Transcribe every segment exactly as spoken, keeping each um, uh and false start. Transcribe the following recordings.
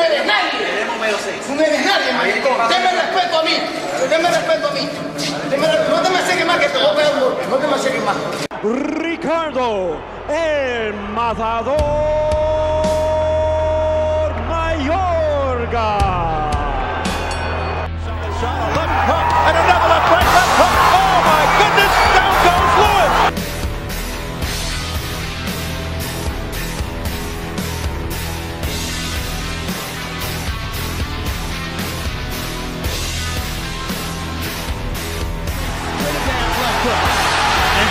no eres nadie. No eres nadie, maricón. Deme respeto a mí. Deme respeto a mí. Deme respeto. No te me acerques más que te voy a pegar un golpe. No te me acerques más. Ricardo, el matador Mayorga.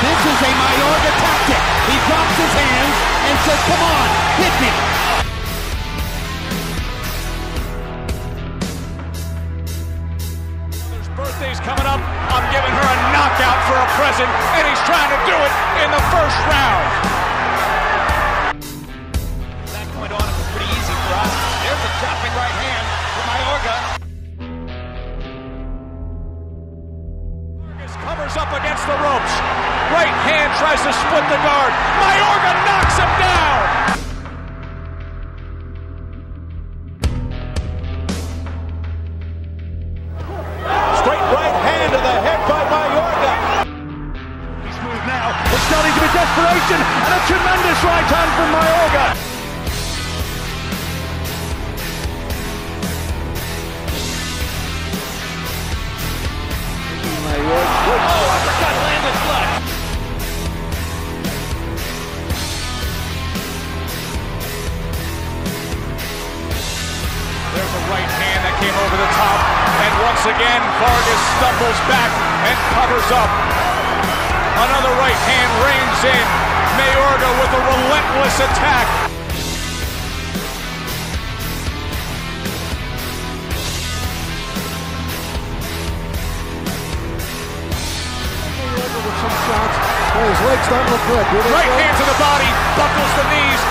This is a Mayorga tactic. He drops his hands and says, come on, hit me. His birthday's coming up. I'm giving her a knockout for a present, and he's trying to do it in the first round. That point on it was pretty easy for us. There's a dropping right hand for Mayorga. Vargas covers up against the ropes. Right hand tries to split the guard. Mayorga knocks him down. Straight right hand to the head by Mayorga. He's moved now. It's starting to be desperation, and a tremendous right hand from Mayorga. Oh, I forgot to land this flush. There's a right hand that came over the top, and once again Vargas stumbles back and covers up. Another right hand rains in. Mayorga with a relentless attack. Mayorga with some shots. Well, his legs don't look good. Right hand to the body, buckles the knees.